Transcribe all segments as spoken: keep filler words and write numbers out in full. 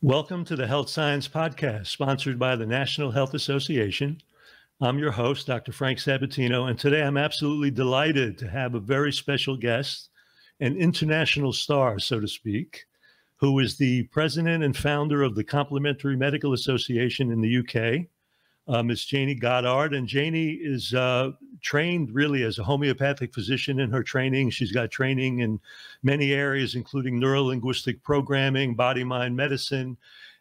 Welcome to the Health Science Podcast, sponsored by the National Health Association. I'm your host, Doctor Frank Sabatino, and today I'm absolutely delighted to have a very special guest, an international star, so to speak, who is the president and founder of the Complementary Medical Association in the U K, uh, Miz Jayney Goddard. And Jayney is uh, trained really as a homeopathic physician in her training. She's got training in many areas, including neurolinguistic programming, body-mind medicine,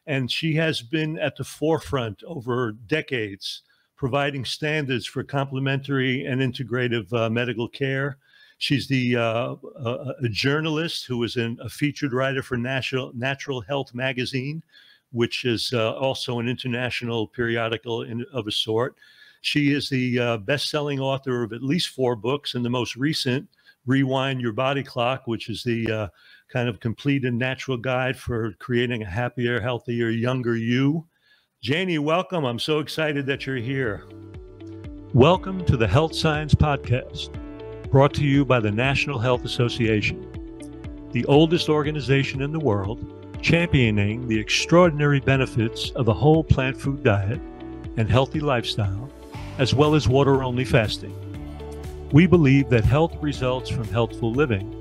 and she has been at the forefront over decades, providing standards for complementary and integrative uh, medical care. She's the uh, a, a journalist who is an, a featured writer for Natural, Natural Health Magazine, which is uh, also an international periodical in, of a sort. She is the uh, best-selling author of at least four books, and the most recent, Rewind Your Body Clock, which is the uh, kind of complete and natural guide for creating a happier, healthier, younger you. Jayney, welcome. I'm so excited that you're here. Welcome to the Health Science Podcast, brought to you by the National Health Association, the oldest organization in the world, championing the extraordinary benefits of a whole plant food diet and healthy lifestyle, as well as water-only fasting. We believe that health results from healthful living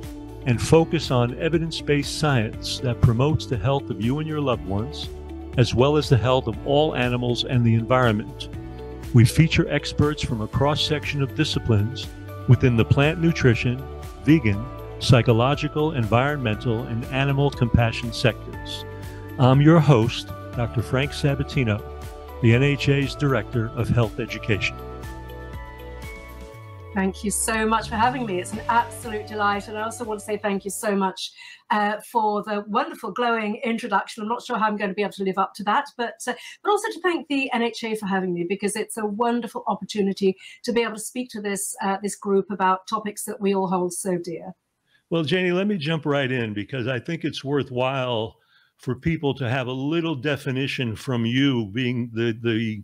and focus on evidence-based science that promotes the health of you and your loved ones, as well as the health of all animals and the environment. We feature experts from a cross-section of disciplines within the plant nutrition, vegan, psychological, environmental, and animal compassion sectors. I'm your host, Doctor Frank Sabatino, the N H A's Director of Health Education. Thank you so much for having me. It's an absolute delight. And I also want to say thank you so much uh, for the wonderful, glowing introduction. I'm not sure how I'm going to be able to live up to that, but, uh, but also to thank the N H A for having me, because it's a wonderful opportunity to be able to speak to this, uh, this group about topics that we all hold so dear. Well, Jayney, let me jump right in, because I think it's worthwhile for people to have a little definition from you, being the, the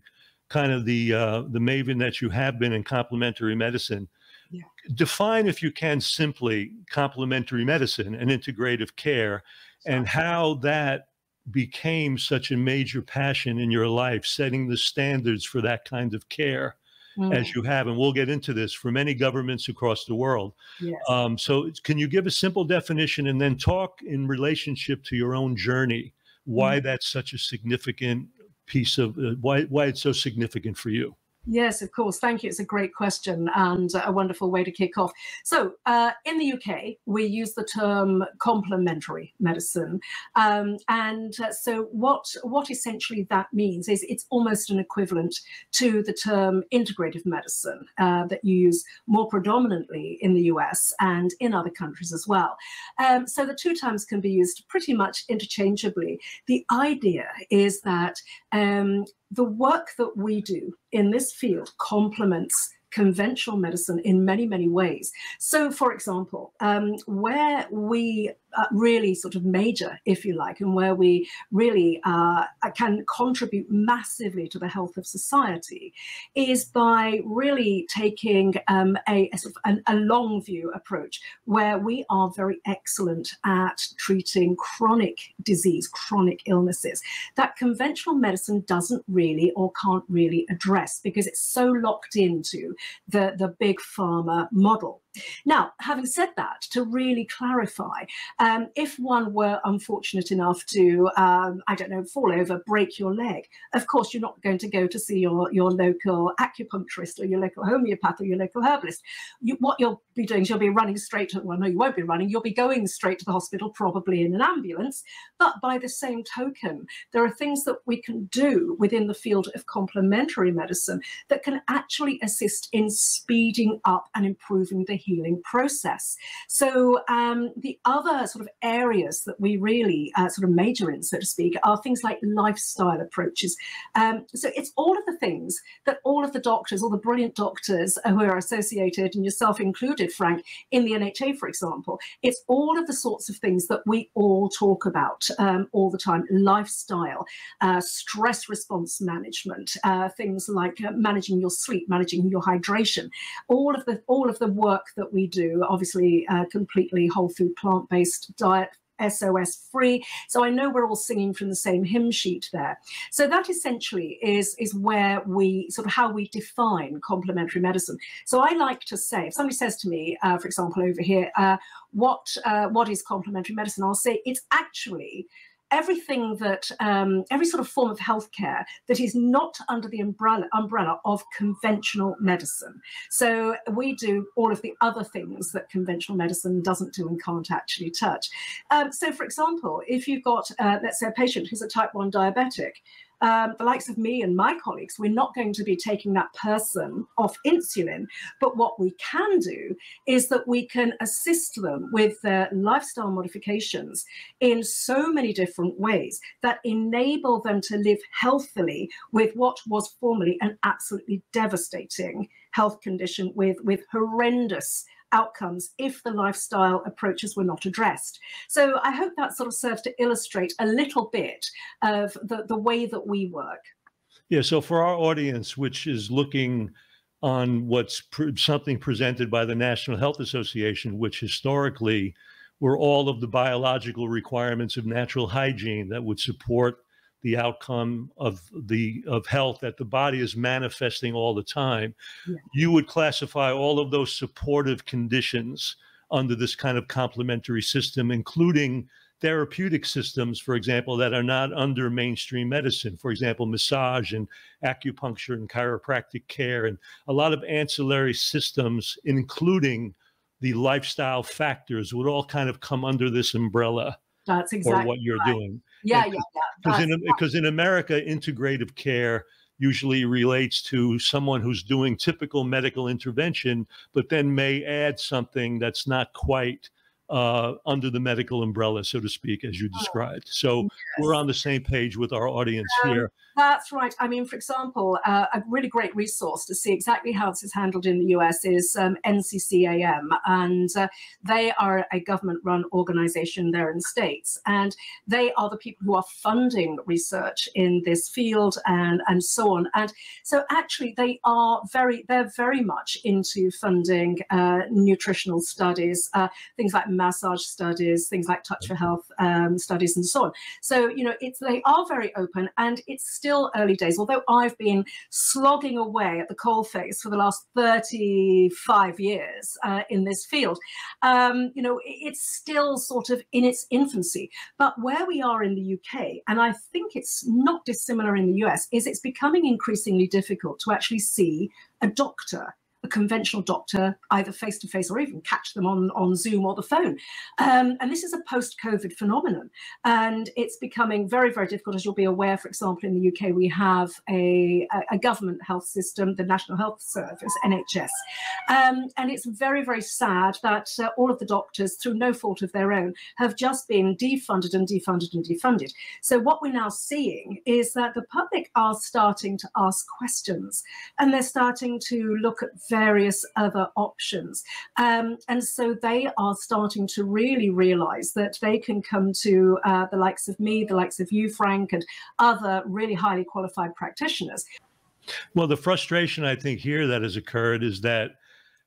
kind of the uh, the maven that you have been in complementary medicine. Yeah. Define, if you can, simply complementary medicine and integrative care, exactly, and how that became such a major passion in your life, setting the standards for that kind of care, mm, as you have. And we'll get into this for many governments across the world. Yes. Um, so can you give a simple definition and then talk in relationship to your own journey, why mm. that's such a significant piece of uh, why, why it's so significant for you? Yes, of course. Thank you. It's a great question and a wonderful way to kick off. So uh, in the U K, we use the term complementary medicine. Um, and uh, so what, what essentially that means is it's almost an equivalent to the term integrative medicine uh, that you use more predominantly in the U S and in other countries as well. Um, so the two terms can be used pretty much interchangeably. The idea is that um, the work that we do in this field complements conventional medicine in many, many ways. So, for example, um, where we uh, really sort of major, if you like, and where we really uh, can contribute massively to the health of society is by really taking um, a, a, sort of a, a long view approach, where we are very excellent at treating chronic disease, chronic illnesses that conventional medicine doesn't really or can't really address, because it's so locked into the, the big pharma model. Now, having said that, to really clarify, um, if one were unfortunate enough to, um, I don't know, fall over, break your leg, of course, you're not going to go to see your, your local acupuncturist or your local homeopath or your local herbalist. You, what you'll be doing is you'll be running straight to, well, no, you won't be running, you'll be going straight to the hospital, probably in an ambulance. But by the same token, there are things that we can do within the field of complementary medicine that can actually assist in speeding up and improving the healing process. So um, the other sort of areas that we really uh, sort of major in, so to speak, are things like lifestyle approaches. Um, so it's all of the things that all of the doctors, all the brilliant doctors who are associated, and yourself included, Frank, in the N H A, for example, it's all of the sorts of things that we all talk about um, all the time: lifestyle, uh, stress response management, uh, things like uh, managing your sleep, managing your hydration, all of the all of the work that we do, obviously uh, completely whole food plant-based diet S O S free. So I know we're all singing from the same hymn sheet there. So that essentially is, is where we sort of how we define complementary medicine. So I like to say, if somebody says to me, uh, for example, over here, uh, what, uh, what is complementary medicine? I'll say it's actually everything that, um, every sort of form of healthcare that is not under the umbrella, umbrella of conventional medicine. So we do all of the other things that conventional medicine doesn't do and can't actually touch. Um, so for example, if you've got, uh, let's say a patient who's a type one diabetic, Um, the likes of me and my colleagues, we're not going to be taking that person off insulin. But what we can do is that we can assist them with their lifestyle modifications in so many different ways that enable them to live healthily with what was formerly an absolutely devastating health condition with, with horrendous outcomes if the lifestyle approaches were not addressed. So I hope that sort of serves to illustrate a little bit of the, the way that we work. Yeah, so for our audience, which is looking on what's pre- something presented by the National Health Association, which historically were all of the biological requirements of natural hygiene that would support the outcome of the of health that the body is manifesting all the time. Yeah. You would classify all of those supportive conditions under this kind of complementary system, including therapeutic systems, for example, that are not under mainstream medicine. For example, massage and acupuncture and chiropractic care and a lot of ancillary systems, including the lifestyle factors, would all kind of come under this umbrella. That's exactly or what you're right. doing. Yeah, and, yeah, yeah. Because in, because in America, integrative care usually relates to someone who's doing typical medical intervention, but then may add something that's not quite uh, under the medical umbrella, so to speak, as you described. So yes. We're on the same page with our audience um, here. That's right. I mean, for example, uh, a really great resource to see exactly how this is handled in the U S is um, N C C A M, and uh, they are a government-run organization there in the States, and they are the people who are funding research in this field and, and so on. And so actually they are very, they're very much into funding uh, nutritional studies, uh, things like massage studies, things like touch for health um, studies and so on. So, you know, it's, they are very open, and it's still early days, although I've been slogging away at the coalface for the last thirty-five years uh, in this field. Um, you know, it's still sort of in its infancy, but where we are in the U K, and I think it's not dissimilar in the U S, is it's becoming increasingly difficult to actually see a doctor, a conventional doctor, either face-to-face or even catch them on, on Zoom or the phone. Um, and this is a post-COVID phenomenon. And it's becoming very, very difficult. As you'll be aware, for example, in the U K, we have a, a government health system, the National Health Service, N H S. Um, and it's very, very sad that uh, all of the doctors, through no fault of their own, have just been defunded and defunded and defunded. So what we're now seeing is that the public are starting to ask questions, and they're starting to look at various other options. Um, and so they are starting to really realize that they can come to uh, the likes of me, the likes of you, Frank, and other really highly qualified practitioners. Well, the frustration I think here that has occurred is that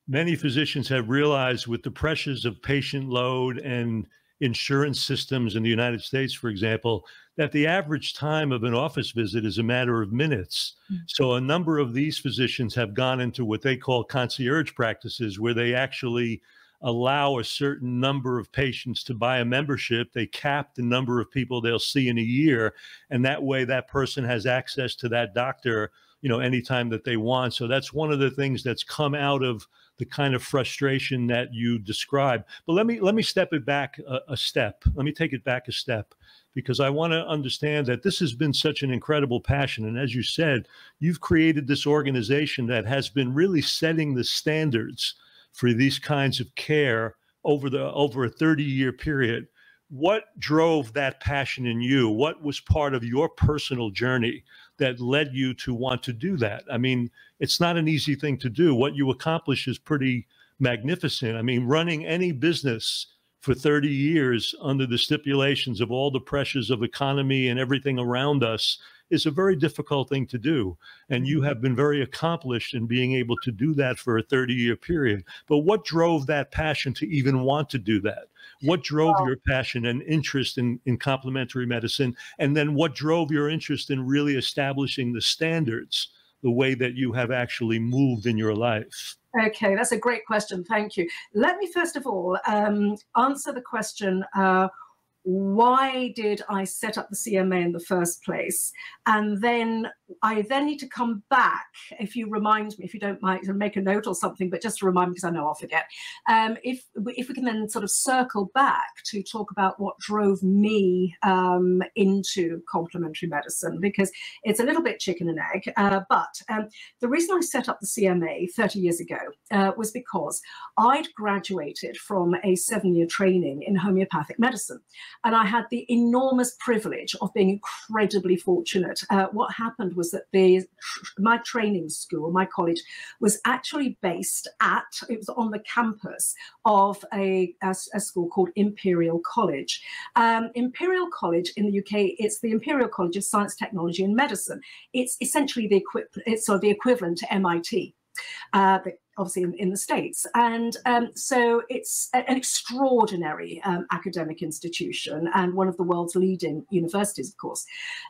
many physicians have realized, with the pressures of patient load and insurance systems in the United States, for example, that the average time of an office visit is a matter of minutes. Mm-hmm. So a number of these physicians have gone into what they call concierge practices, where they actually allow a certain number of patients to buy a membership. They cap the number of people they'll see in a year. And that way that person has access to that doctor, you know, anytime that they want. So that's one of the things that's come out of the kind of frustration that you describe. But let me let me step it back a, a step. Let me take it back a step, because I want to understand that this has been such an incredible passion. And as you said, you've created this organization that has been really setting the standards for these kinds of care over the over a thirty-year period. What drove that passion in you? What was part of your personal journey that led you to want to do that? I mean, it's not an easy thing to do. What you accomplish is pretty magnificent. I mean, running any business for thirty years under the stipulations of all the pressures of economy and everything around us is a very difficult thing to do. And you have been very accomplished in being able to do that for a thirty-year period. But what drove that passion to even want to do that? What drove your passion and interest in, in complementary medicine? And then what drove your interest in really establishing the standards, the way that you have actually moved in your life? Okay, that's a great question. Thank you. Let me first of all um, answer the question, uh, why did I set up the C M A in the first place? And then I then need to come back, if you remind me, if you don't mind, make a note or something, but just to remind me because I know I'll forget. Um, if, if we can then sort of circle back to talk about what drove me um, into complementary medicine, because it's a little bit chicken and egg. Uh, but um, the reason I set up the C M A thirty years ago uh, was because I'd graduated from a seven year training in homeopathic medicine. And I had the enormous privilege of being incredibly fortunate. Uh, what happened was that the, my training school, my college, was actually based at, it was on the campus of a, a, a school called Imperial College. Um, Imperial College in the U K, it's the Imperial College of Science, Technology and Medicine. It's essentially the, equi it's, so the equivalent to M I T. Uh, but obviously in, in the States. And um, so it's a, an extraordinary um, academic institution and one of the world's leading universities, of course.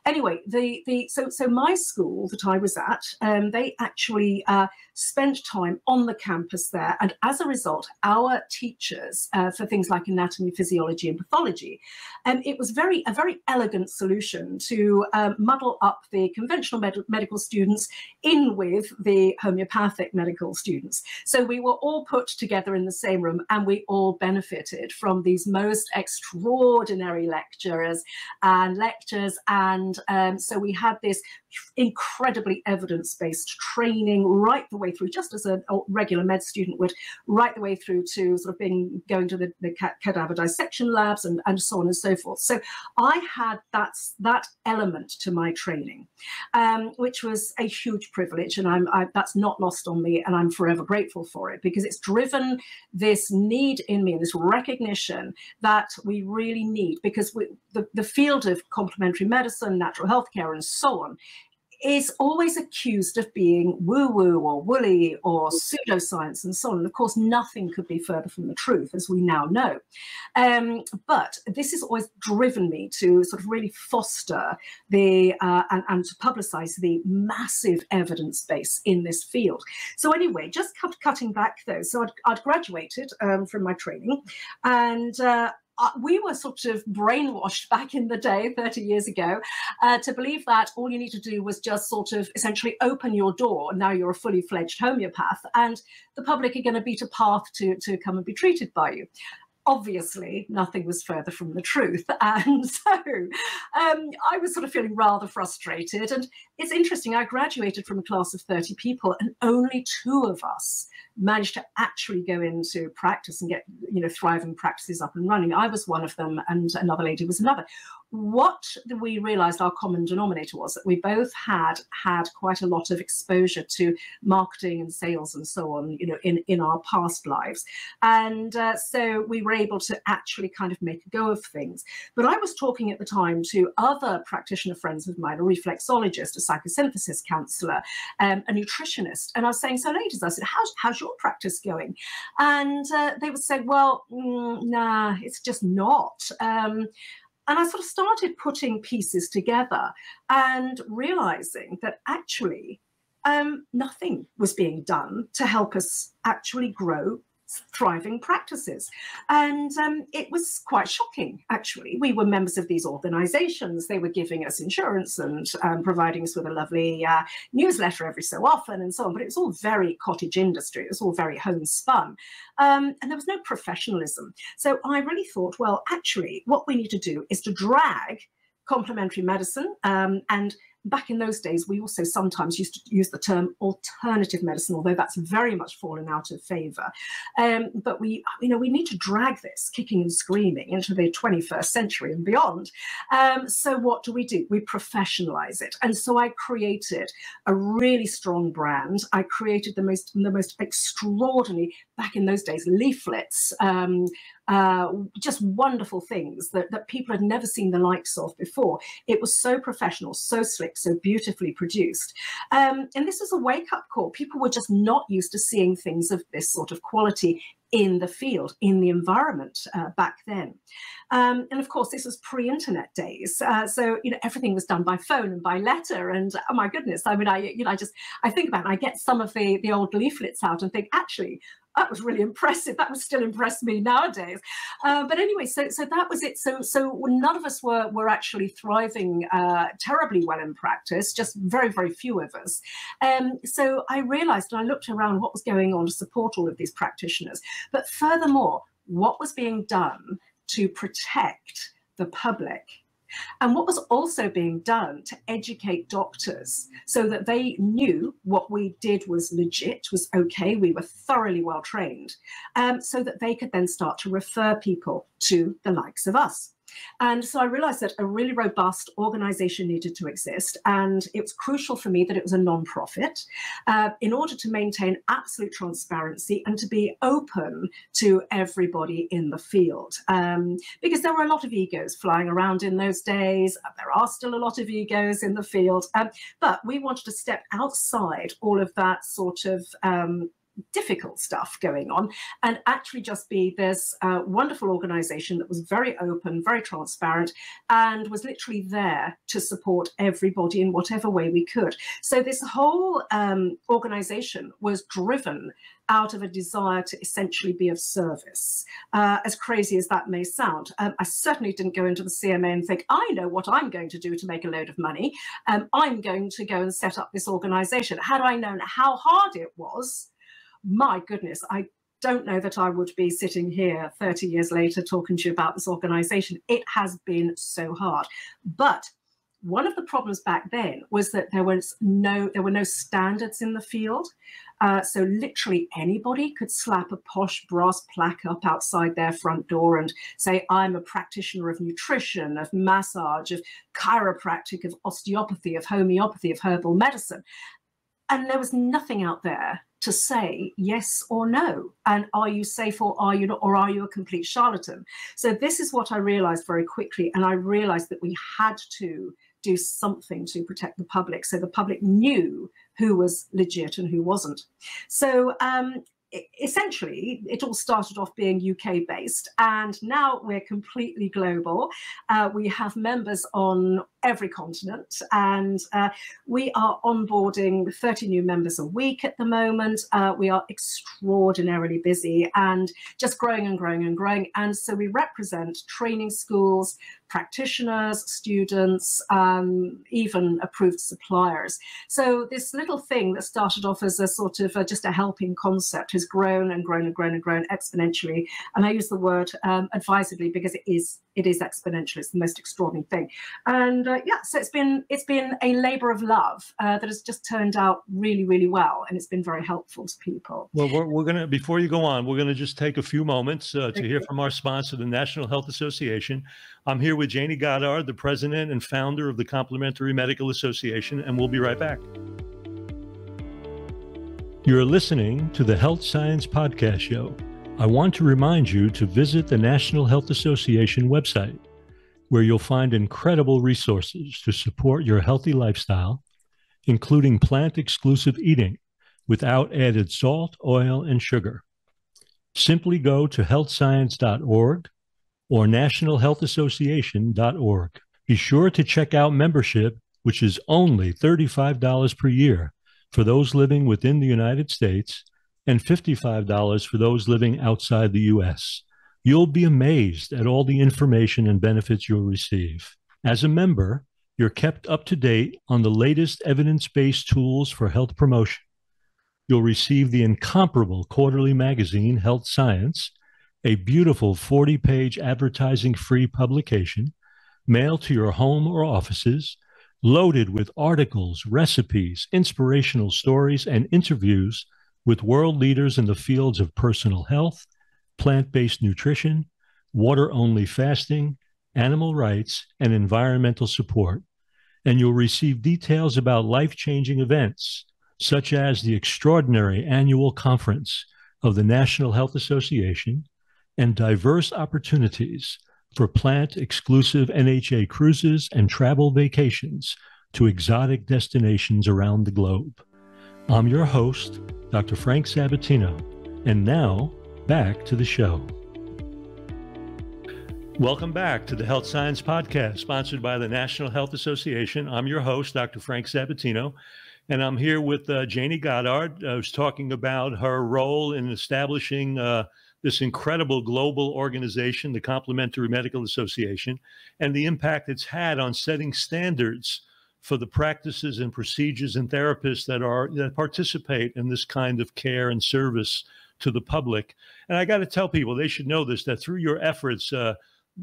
Anyway, the, the, so, so my school that I was at, um, they actually uh, spent time on the campus there. And as a result, our teachers uh, for things like anatomy, physiology and pathology, um, it was very a very elegant solution to um, muddle up the conventional med medical students in with the homeopathic medical students. So we were all put together in the same room and we all benefited from these most extraordinary lecturers and lectures. And um, so we had this incredibly evidence-based training right the way through, just as a regular med student would, right the way through to sort of being going to the, the cadaver dissection labs and, and so on and so forth. So I had that, that element to my training, um, which was a huge privilege, and I'm, I, that's not lost on me, and I'm forever grateful for it, because it's driven this need in me and this recognition that we really need, because we, the, the field of complementary medicine, natural healthcare and so on, is always accused of being woo-woo or woolly or pseudoscience and so on. And of course, nothing could be further from the truth, as we now know. Um, but this has always driven me to sort of really foster the uh, and, and to publicize the massive evidence base in this field. So anyway, just cut, cutting back though. So I'd, I'd graduated um, from my training, and uh, Uh, we were sort of brainwashed back in the day, thirty years ago, uh, to believe that all you need to do was just sort of essentially open your door. Now you're a fully fledged homeopath and the public are going to beat a path to, to come and be treated by you. Obviously, nothing was further from the truth. And so um, I was sort of feeling rather frustrated. And it's interesting, I graduated from a class of thirty people and only two of us managed to actually go into practice and get, you know, thriving practices up and running. I was one of them and another lady was another. What we realized our common denominator was that we both had had quite a lot of exposure to marketing and sales and so on, you know, in, in our past lives. And uh, so we were able to actually kind of make a go of things. But I was talking at the time to other practitioner friends of mine, a reflexologist, a psychosynthesis counselor, um, a nutritionist. And I was saying, so ladies, I said, how's, how's your practice going? And uh, they would say, well, mm, nah, it's just not. Um, and I sort of started putting pieces together and realizing that actually um, nothing was being done to help us actually grow thriving practices. And um, it was quite shocking, actually. We were members of these organizations. They were giving us insurance and um, providing us with a lovely uh, newsletter every so often and so on. But it was all very cottage industry. It was all very homespun. Um, and there was no professionalism. So I really thought, well, actually, what we need to do is to drag complementary medicine um, and back in those days, we also sometimes used to use the term alternative medicine, although that's very much fallen out of favour. Um, but we, you know, we need to drag this kicking and screaming into the twenty-first century and beyond. Um, so what do we do? We professionalise it. And so I created a really strong brand. I created the most, the most extraordinary, back in those days, leaflets. Um, Uh, just wonderful things that, that people had never seen the likes of before. It was so professional, so slick, so beautifully produced. Um, and this was a wake-up call. People were just not used to seeing things of this sort of quality in the field, in the environment uh, back then. Um, and of course, this was pre-internet days. Uh, so, you know, everything was done by phone and by letter. And oh my goodness, I mean, I, you know, I just, I think about it, I get some of the, the old leaflets out and think, actually, that was really impressive. That would still impress me nowadays. Uh, but anyway, so so that was it. So so none of us were were actually thriving uh, terribly well in practice. Just very very few of us. Um, so I realised, and I looked around what was going on to support all of these practitioners. But furthermore, what was being done to protect the public, and what was also being done to educate doctors so that they knew what we did was legit, was okay, we were thoroughly well trained, um, so that they could then start to refer people to the likes of us. And so I realized that a really robust organization needed to exist, and it was crucial for me that it was a non-profit uh, in order to maintain absolute transparency and to be open to everybody in the field, um, because there were a lot of egos flying around in those days. There are still a lot of egos in the field, um, but we wanted to step outside all of that sort of um, difficult stuff going on and actually just be this uh, wonderful organization that was very open, very transparent, and was literally there to support everybody in whatever way we could. So this whole um, organization was driven out of a desire to essentially be of service. Uh, as crazy as that may sound, um, I certainly didn't go into the C M A and think, I know what I'm going to do to make a load of money. Um, I'm going to go and set up this organization. Had I known how hard it was, my goodness, I don't know that I would be sitting here thirty years later talking to you about this organization. It has been so hard. But one of the problems back then was that there was no, there were no standards in the field. Uh, so literally anybody could slap a posh brass plaque up outside their front door and say, I'm a practitioner of nutrition, of massage, of chiropractic, of osteopathy, of homeopathy, of herbal medicine. And there was nothing out there to say yes or no, and are you safe or are you not, or are you a complete charlatan? So this is what I realized very quickly, and I realized that we had to do something to protect the public so the public knew who was legit and who wasn't. So um, essentially, it all started off being U K based, and now we're completely global. Uh, we have members on every continent, and uh, we are onboarding thirty new members a week at the moment. Uh, we are extraordinarily busy and just growing and growing and growing. And so we represent training schools, practitioners, students, um, even approved suppliers. So this little thing that started off as a sort of a, just a helping concept has grown and grown and grown and grown exponentially. And I use the word um, advisedly, because it is it is exponential. It's the most extraordinary thing. And uh, yeah, so it's been it's been a labor of love uh, that has just turned out really, really well. And it's been very helpful to people. Well, we're, we're going to, before you go on, we're going to just take a few moments uh, to hear from our sponsor, the National Health Association. I'm here with Jayney Goddard, the president and founder of the Complementary Medical Association, and we'll be right back. You're listening to the Health Science Podcast Show. I want to remind you to visit the National Health Association website, where you'll find incredible resources to support your healthy lifestyle, including plant-exclusive eating without added salt, oil, and sugar. Simply go to health science dot org or national health association dot org. Be sure to check out membership, which is only thirty-five dollars per year for those living within the United States, and fifty-five dollars for those living outside the U S. You'll be amazed at all the information and benefits you'll receive. As a member, you're kept up to date on the latest evidence-based tools for health promotion. You'll receive the incomparable quarterly magazine, Health Science, a beautiful forty page advertising-free publication, mailed to your home or offices, loaded with articles, recipes, inspirational stories, and interviews with world leaders in the fields of personal health, plant-based nutrition, water-only fasting, animal rights, and environmental support. And you'll receive details about life-changing events, such as the extraordinary annual conference of the National Health Association and diverse opportunities for plant-exclusive N H S cruises and travel vacations to exotic destinations around the globe. I'm your host, Doctor Frank Sabatino, and now Back to the show. Welcome back to the Health Science Podcast, sponsored by the National Health Association. I'm your host, Doctor Frank Sabatino, and I'm here with uh, Jayney Goddard, uh, who's talking about her role in establishing uh, this incredible global organization, the Complementary Medical Association, and the impact it's had on setting standards for the practices and procedures and therapists that are that participate in this kind of care and service to the public. And I got to tell people, they should know this, that through your efforts, uh,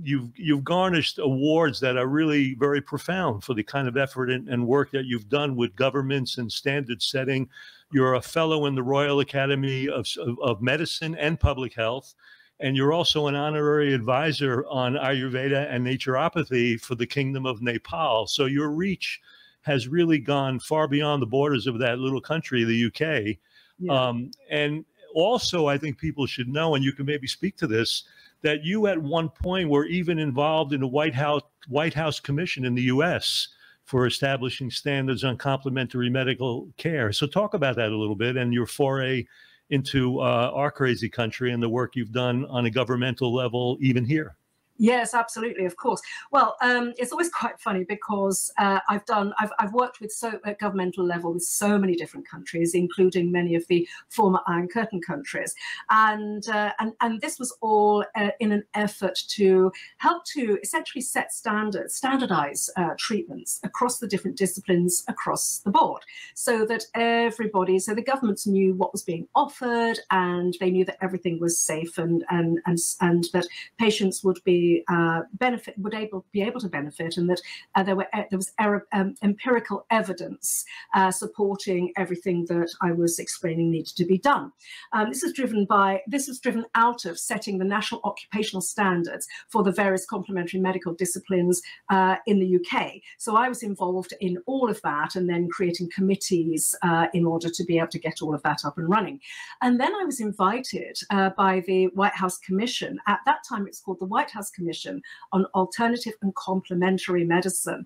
You've you've garnished awards that are really very profound for the kind of effort and, and work that you've done with governments and standard setting. You're a fellow in the Royal Academy of, of, of Medicine and Public Health, and you're also an honorary advisor on Ayurveda and naturopathy for the Kingdom of Nepal. So your reach has really gone far beyond the borders of that little country, the U K. Yeah. Um, and also, I think people should know, and you can maybe speak to this, that you at one point were even involved in the White House White House Commission in the U S for establishing standards on complementary medical care. So talk about that a little bit and your foray into uh, our crazy country and the work you've done on a governmental level even here. Yes, absolutely, of course. Well, um, it's always quite funny because uh, I've done, I've, I've worked with so at governmental level with so many different countries, including many of the former Iron Curtain countries, and uh, and and this was all uh, in an effort to help to essentially set standards, standardize uh, treatments across the different disciplines across the board, so that everybody, so the governments knew what was being offered, and they knew that everything was safe, and and and and that patients would be Uh, benefit would able be able to benefit, and that uh, there were uh, there was er um, empirical evidence uh, supporting everything that I was explaining needed to be done. Um, this is driven by this is driven out of setting the national occupational standards for the various complementary medical disciplines uh, in the U K. So I was involved in all of that, and then creating committees uh, in order to be able to get all of that up and running. And then I was invited uh, by the White House Commission. At that time, it's called the White House Commission on Alternative and Complementary Medicine.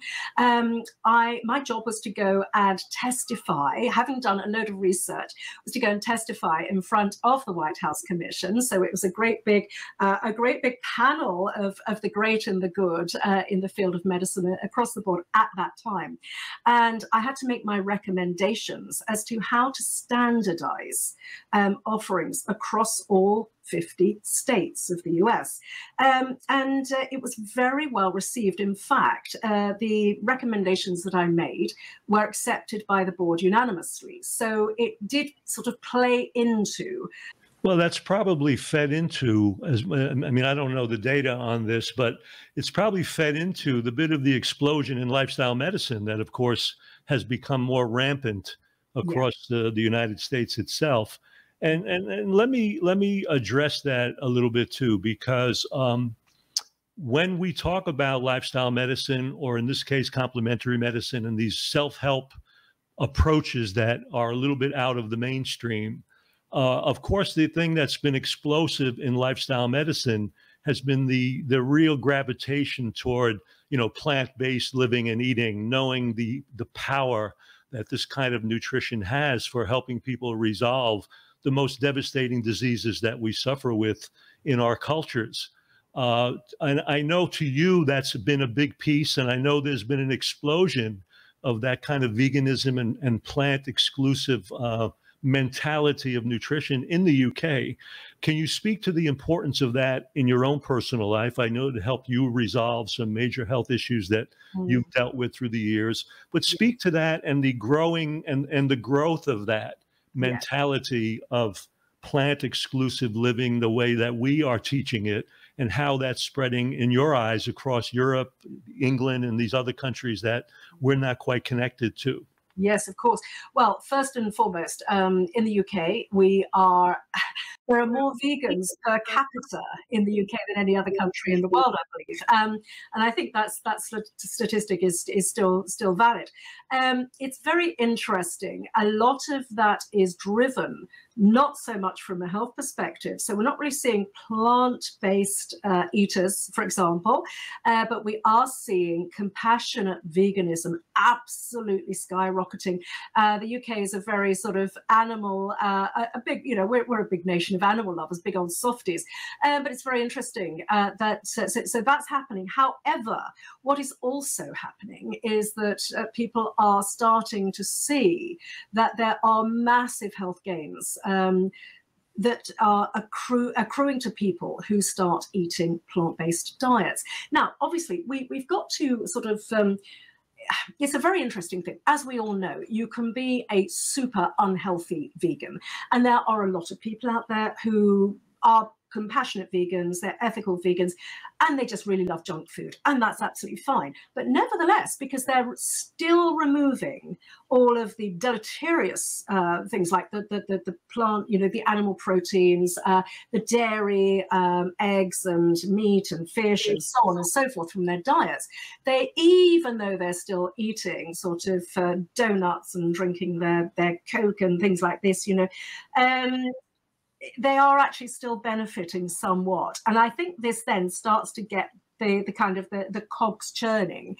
Um, I, my job was to go and testify, having done a load of research, was to go and testify in front of the White House Commission. So it was a great big, uh, a great big panel of, of the great and the good uh, in the field of medicine across the board at that time. And I had to make my recommendations as to how to standardize um, offerings across all fifty states of the U S. Um, and uh, it was very well received. In fact, uh, the recommendations that I made were accepted by the board unanimously. So it did sort of play into. Well, that's probably fed into, as, I mean, I don't know the data on this, but it's probably fed into the bit of the explosion in lifestyle medicine that, of course, has become more rampant across yeah. the, the United States itself. And, and and let me let me address that a little bit too, because um, when we talk about lifestyle medicine, or in this case, complementary medicine, and these self-help approaches that are a little bit out of the mainstream, uh, of course, the thing that's been explosive in lifestyle medicine has been the the real gravitation toward, you know, plant-based living and eating, knowing the the power that this kind of nutrition has for helping people resolve the most devastating diseases that we suffer with in our cultures. Uh, and I know to you that's been a big piece, and I know there's been an explosion of that kind of veganism and, and plant exclusive uh, mentality of nutrition in the U K. Can you speak to the importance of that in your own personal life? I know it helped you resolve some major health issues that mm. you've dealt with through the years, but speak to that and the growing and, and the growth of that mentality yeah. of plant exclusive living, the way that we are teaching it, and how that's spreading in your eyes across Europe, England, and these other countries that we're not quite connected to. Yes, of course. Well, first and foremost, um, in the U K, we are, there are more vegans per capita in the U K than any other country in the world, I believe. Um, and I think that's, that statistic is, is still, still valid. Um, it's very interesting. A lot of that is driven not so much from a health perspective. So we're not really seeing plant-based uh, eaters, for example, uh, but we are seeing compassionate veganism absolutely skyrocketing. Uh, the U K is a very sort of animal, uh, a, a big, you know, we're, we're a big nation of animal lovers, big old softies. Um, but it's very interesting uh, that so, so that's happening. However, what is also happening is that uh, people are starting to see that there are massive health gains um, that are accru accruing to people who start eating plant-based diets. Now, obviously, we, we've got to sort of... Um, it's a very interesting thing. As we all know, you can be a super unhealthy vegan. And there are a lot of people out there who are compassionate vegans, they're ethical vegans, and they just really love junk food. And that's absolutely fine. But nevertheless, because they're still removing all of the deleterious uh, things like the, the, the, the plant, you know, the animal proteins, uh, the dairy, um, eggs and meat and fish and so on and so forth from their diets, they, even though they're still eating sort of uh, donuts and drinking their, their Coke and things like this, you know, um, they are actually still benefiting somewhat. And I think this then starts to get the, the kind of the, the cogs churning.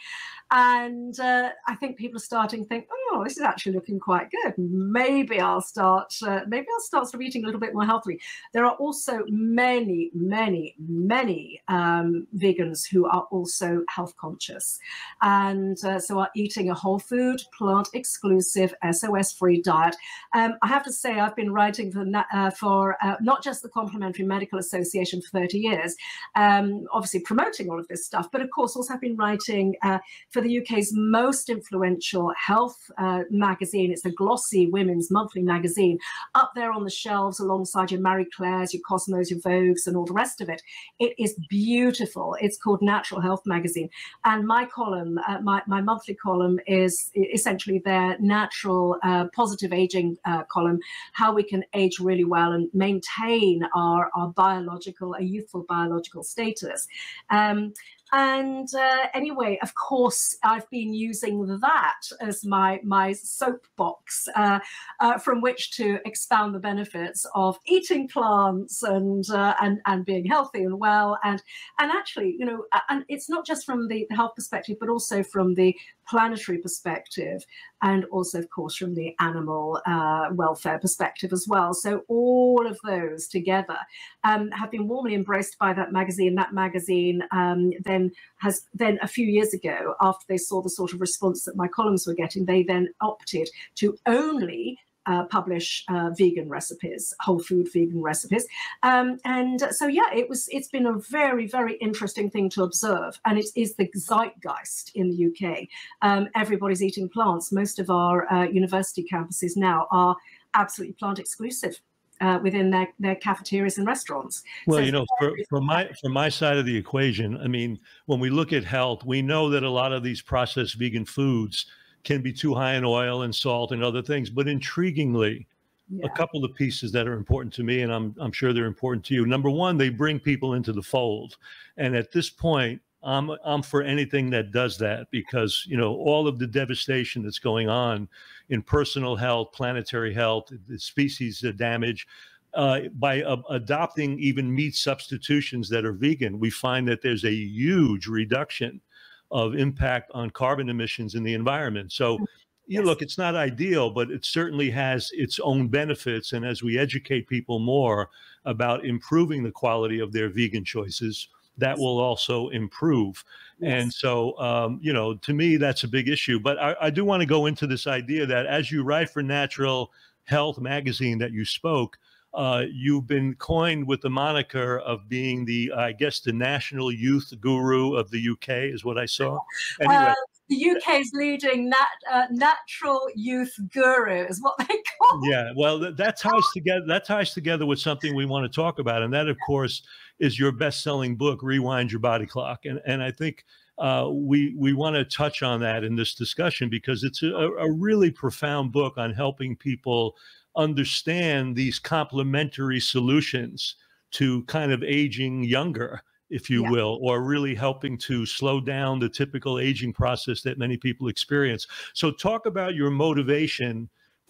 And uh, I think people are starting to think, oh, this is actually looking quite good. Maybe I'll start, uh, maybe I'll start sort of eating a little bit more healthily. There are also many, many, many um, vegans who are also health conscious. And uh, so are eating a whole food, plant exclusive, S O S free diet. Um, I have to say, I've been writing for, uh, for uh, not just the Complementary Medical Association for thirty years, um, obviously promoting all of this stuff, but of course also I've been writing uh, for the U K's most influential health uh, magazine. It's the glossy women's monthly magazine, up there on the shelves alongside your Marie Claire's, your Cosmos, your Vogue's and all the rest of it. It is beautiful. It's called Natural Health Magazine, and my column, uh, my, my monthly column is essentially their natural uh, positive aging uh, column, how we can age really well and maintain our, our biological, a youthful biological status. Um, Um, and uh, anyway, of course, I've been using that as my, my soapbox uh, uh, from which to expound the benefits of eating plants and, uh, and, and being healthy and well. And, and actually, you know, and it's not just from the health perspective, but also from the planetary perspective, and also, of course, from the animal uh, welfare perspective as well. So all of those together um, have been warmly embraced by that magazine. That magazine um, then has then a few years ago, after they saw the sort of response that my columns were getting, they then opted to only Uh, publish uh, vegan recipes, whole food vegan recipes, um, and so yeah, it was. It's been a very, very interesting thing to observe, and it is the zeitgeist in the U K. Um, everybody's eating plants. Most of our uh, university campuses now are absolutely plant exclusive uh, within their their cafeterias and restaurants. Well, so you know, for, for my for my side of the equation, I mean, when we look at health, we know that a lot of these processed vegan foods can be too high in oil and salt and other things. But intriguingly, yeah, a couple of pieces that are important to me, and I'm, I'm sure they're important to you. Number one, they bring people into the fold. And at this point, I'm, I'm for anything that does that, because, you know, all of the devastation that's going on in personal health, planetary health, the species damage, Uh, by uh, adopting even meat substitutions that are vegan, we find that there's a huge reduction of impact on carbon emissions in the environment. So, you yes. look, it's not ideal, but it certainly has its own benefits. And as we educate people more about improving the quality of their vegan choices, that will also improve. Yes. And so, um, you know, to me, that's a big issue. But I, I do want to go into this idea that as you write for Natural Health Magazine that you spoke, Uh, you've been coined with the moniker of being the, I guess, the national youth guru of the U K is what I saw. Anyway. Uh, the U K's leading nat uh, natural youth guru is what they call it. Yeah, well, that, that ties together. That ties together with something we want to talk about, and that, of course, is your best-selling book, Rewind Your Body Clock. And and I think uh, we we want to touch on that in this discussion, because it's a, a really profound book on helping people understand these complementary solutions to kind of aging younger, if you yeah. will, or really helping to slow down the typical aging process that many people experience. So talk about your motivation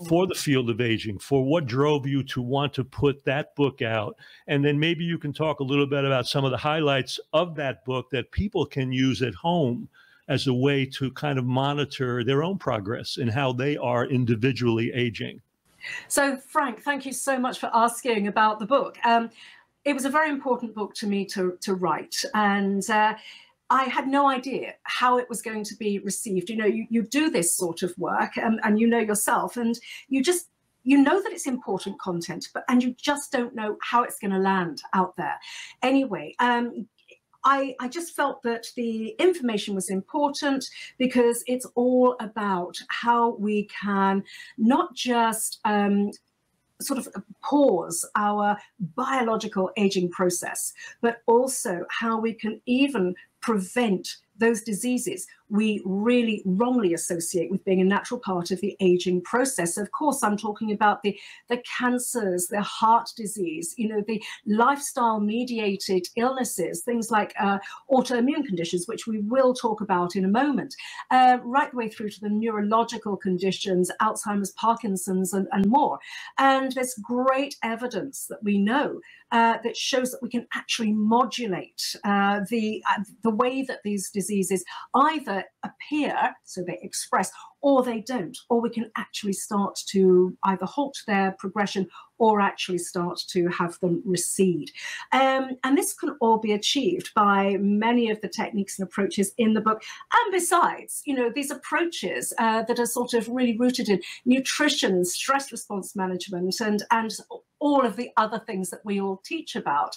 for the field of aging, for what drove you to want to put that book out. And then maybe you can talk a little bit about some of the highlights of that book that people can use at home as a way to kind of monitor their own progress and how they are individually aging. So Frank, thank you so much for asking about the book. Um, it was a very important book to me to, to write, and uh, I had no idea how it was going to be received. You know, you, you do this sort of work, and, and you know yourself, and you just, you know that it's important content, but and you just don't know how it's going to land out there. Anyway, um, I, I just felt that the information was important because it's all about how we can not just um, sort of pause our biological aging process, but also how we can even prevent those diseases we really wrongly associate with being a natural part of the aging process. Of course, I'm talking about the, the cancers, the heart disease, you know, the lifestyle mediated illnesses, things like uh, autoimmune conditions, which we will talk about in a moment, uh, right the way through to the neurological conditions, Alzheimer's, Parkinson's, and, and more. And there's great evidence that we know uh, that shows that we can actually modulate uh, the, uh, the way that these diseases either appear, so they express, or they don't, or we can actually start to either halt their progression or actually start to have them recede. Um, and this can all be achieved by many of the techniques and approaches in the book. And besides, you know, these approaches uh, that are sort of really rooted in nutrition, stress response management, and, and all of the other things that we all teach about.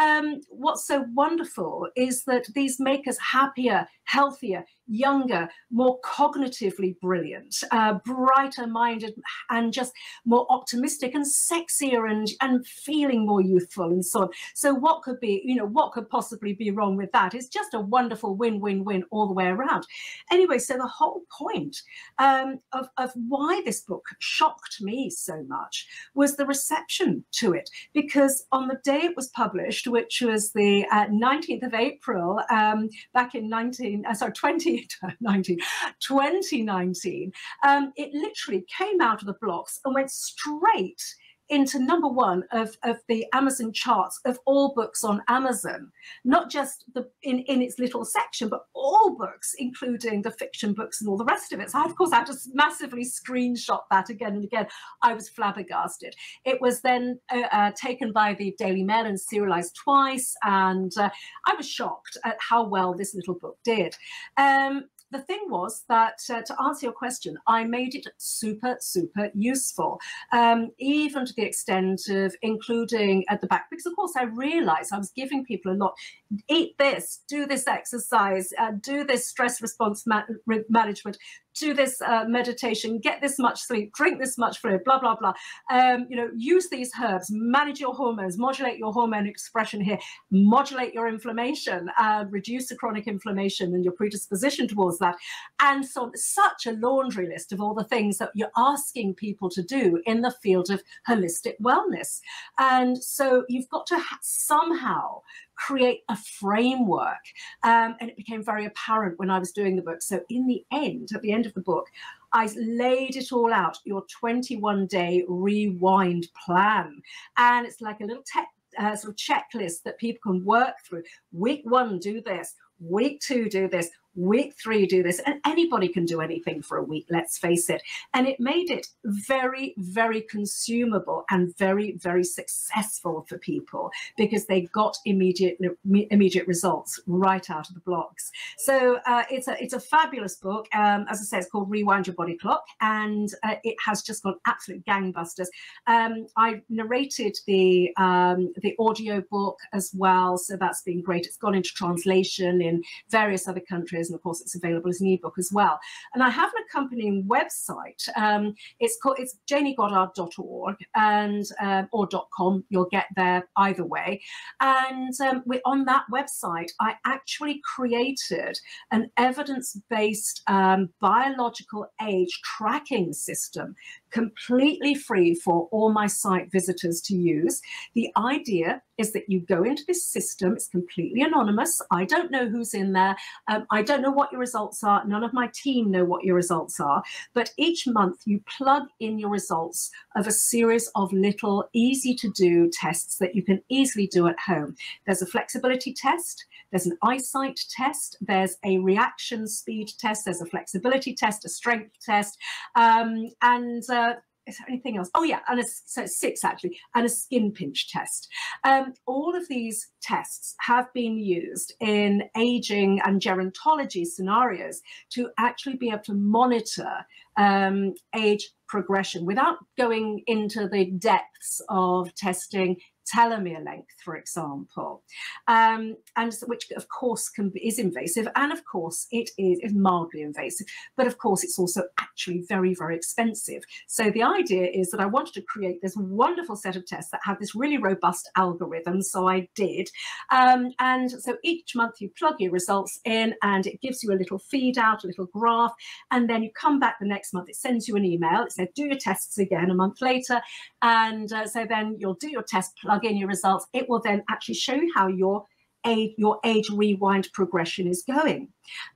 Um, what's so wonderful is that these make us happier, healthier, younger, more cognitively brilliant, uh, brighter minded, and just more optimistic and sexier and, and feeling more youthful and so on. So what could be, you know, what could possibly be wrong with that? It's just a wonderful win-win-win all the way around. Anyway, so the whole point um, of, of why this book shocked me so much was the reception to it, because on the day it was published, which was the uh, nineteenth of April, um, back in nineteen, uh, sorry, twenty, twenty nineteen, um, it literally came out of the blocks and went straight into number one of, of the Amazon charts of all books on Amazon, not just the in, in its little section, but all books, including the fiction books and all the rest of it. So I, of course, I had to massively screenshot that again and again. I was flabbergasted. It was then uh, uh, taken by the Daily Mail and serialized twice, and uh, I was shocked at how well this little book did. Um, The thing was that, uh, to answer your question, I made it super, super useful, um, even to the extent of including at the back, because of course I realized I was giving people a lot, eat this, do this exercise, uh, do this stress response ma management, do this uh, meditation, get this much sleep, drink this much fluid, blah, blah, blah. Um, you know, use these herbs, manage your hormones, modulate your hormone expression here, modulate your inflammation, uh, reduce the chronic inflammation and your predisposition towards that. And so such a laundry list of all the things that you're asking people to do in the field of holistic wellness. And so you've got to somehow create a framework. Um, and it became very apparent when I was doing the book. So in the end, at the end of the book, I laid it all out, your twenty-one day rewind plan. And it's like a little tech, uh, sort of checklist that people can work through. Week one, do this. Week two, do this. Week three, do this. And anybody can do anything for a week, let's face it. And it made it very, very consumable and very, very successful for people because they got immediate immediate results right out of the blocks. So uh, it's a it's a fabulous book. Um, as I say, it's called Rewind Your Body Clock, and uh, it has just gone absolute gangbusters. Um, I narrated the um, the audio book as well, so that's been great. It's gone into translation in various other countries. And of course, it's available as an ebook as well. And I have an accompanying website. Um, it's called it's jayney goddard dot org and um, or .com. You'll get there either way. And um, we're on that website. I actually created an evidence-based um, biological age tracking system, completely free for all my site visitors to use. The idea is that you go into this system, it's completely anonymous. I don't know who's in there. Um, I don't know what your results are. None of my team know what your results are. But each month you plug in your results of a series of little easy to do tests that you can easily do at home. There's a flexibility test. There's an eyesight test, there's a reaction speed test, there's a flexibility test, a strength test, um, and uh, is there anything else? Oh yeah, and a, so six actually, and a skin pinch test. Um, all of these tests have been used in aging and gerontology scenarios to actually be able to monitor um, age progression without going into the depths of testing telomere length, for example, um, and which of course can be, is invasive, and of course it is, is mildly invasive, but of course it's also actually very, very expensive. So the idea is that I wanted to create this wonderful set of tests that have this really robust algorithm, so I did. Um, and so each month you plug your results in and it gives you a little feed out, a little graph, and then you come back the next month, it sends you an email, it says do your tests again a month later, and uh, so then you'll do your test, plug in your results, it will then actually show you how your age, your age rewind progression is going.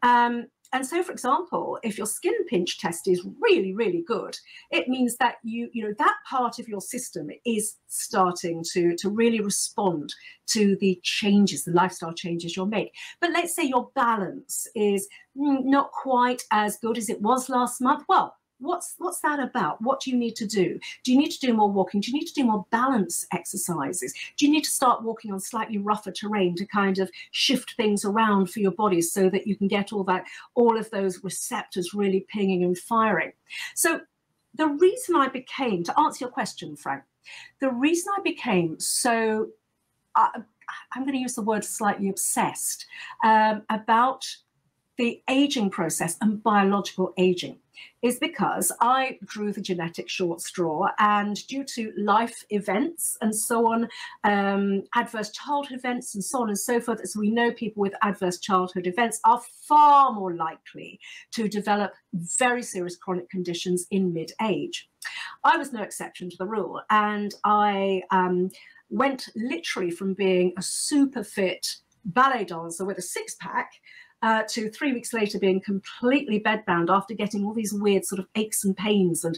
Um, and so, for example, if your skin pinch test is really, really good, it means that you, you know, that part of your system is starting to, to really respond to the changes, the lifestyle changes you'll make. But let's say your balance is not quite as good as it was last month. Well, What's, what's that about? What do you need to do? Do you need to do more walking? Do you need to do more balance exercises? Do you need to start walking on slightly rougher terrain to kind of shift things around for your body so that you can get all that, all of those receptors really pinging and firing? So the reason I became, to answer your question, Frank, the reason I became so, uh, I'm going to use the word slightly obsessed, um, about the aging process and biological aging, is because I drew the genetic short straw, and due to life events and so on, um, adverse childhood events and so on and so forth, as we know, people with adverse childhood events are far more likely to develop very serious chronic conditions in mid-age. I was no exception to the rule, and I um, went literally from being a super fit ballet dancer with a six-pack Uh, to three weeks later being completely bedbound after getting all these weird sort of aches and pains and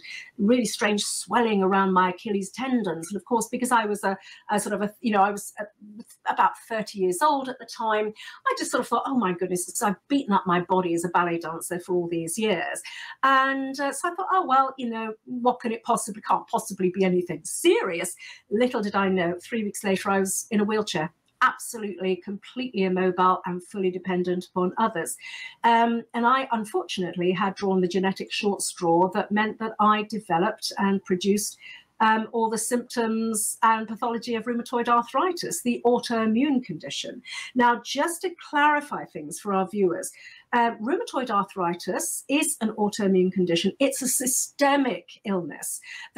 really strange swelling around my Achilles tendons. And of course, because I was a, a sort of a, you know, I was a, about thirty years old at the time, I just sort of thought, oh my goodness, because I've beaten up my body as a ballet dancer for all these years. And uh, so I thought, oh, well, you know, what can it possibly, can't possibly be anything serious. Little did I know, three weeks later, I was in a wheelchair, absolutely, completely immobile and fully dependent upon others. Um, and I, unfortunately, had drawn the genetic short straw that meant that I developed and produced um, all the symptoms and pathology of rheumatoid arthritis, the autoimmune condition. Now, just to clarify things for our viewers, Um, rheumatoid arthritis is an autoimmune condition. It's a systemic illness.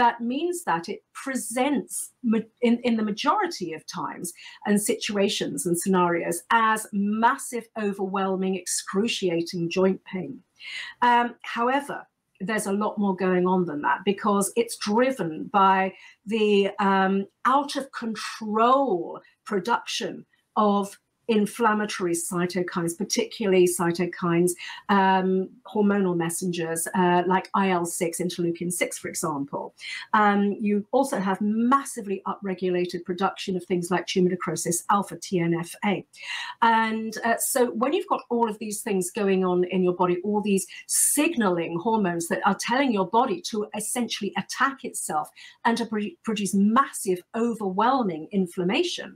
That means that it presents in, in the majority of times and situations and scenarios as massive, overwhelming, excruciating joint pain. Um, however, there's a lot more going on than that, because it's driven by the um, out-of-control production of inflammatory cytokines, particularly cytokines, um, hormonal messengers uh, like I L six, interleukin six, for example. Um, you also have massively upregulated production of things like tumor necrosis alpha, T N F A. And uh, so when you've got all of these things going on in your body, all these signaling hormones that are telling your body to essentially attack itself and to pr- produce massive, overwhelming inflammation,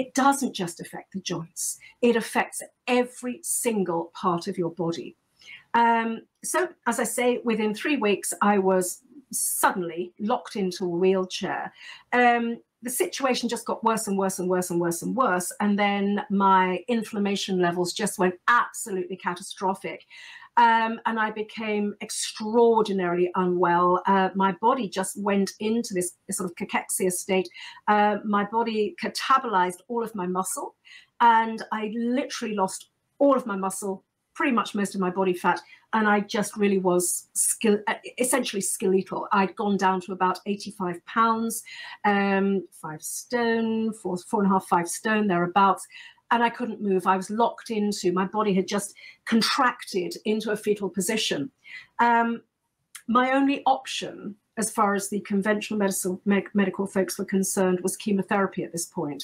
it doesn't just affect the joints, it affects every single part of your body. Um, so, as I say, within three weeks, I was suddenly locked into a wheelchair. Um, the situation just got worse and worse and worse and worse and worse. And then my inflammation levels just went absolutely catastrophic. Um, and I became extraordinarily unwell. Uh, my body just went into this sort of cachexia state. Uh, my body catabolized all of my muscle, and I literally lost all of my muscle, pretty much most of my body fat, and I just really was skill, essentially skeletal. I'd gone down to about eighty-five pounds, um, five stone, four, four and a half, five stone, thereabouts. And I couldn't move. I was locked into, my body had just contracted into a fetal position. Um, my only option, as far as the conventional medicine, med medical folks were concerned, was chemotherapy at this point.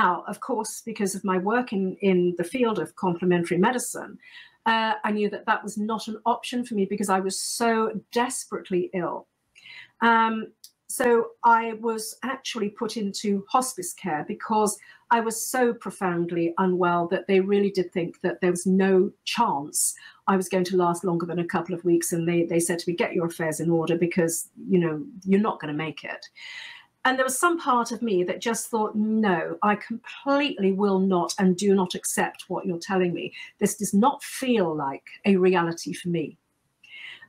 Now, of course, because of my work in, in the field of complementary medicine, uh, I knew that that was not an option for me because I was so desperately ill. Um, so I was actually put into hospice care because I was so profoundly unwell that they really did think that there was no chance I was going to last longer than a couple of weeks. And they, they said to me, get your affairs in order because, you know, you're not going to make it. And there was some part of me that just thought, no, I completely will not and do not accept what you're telling me. This does not feel like a reality for me.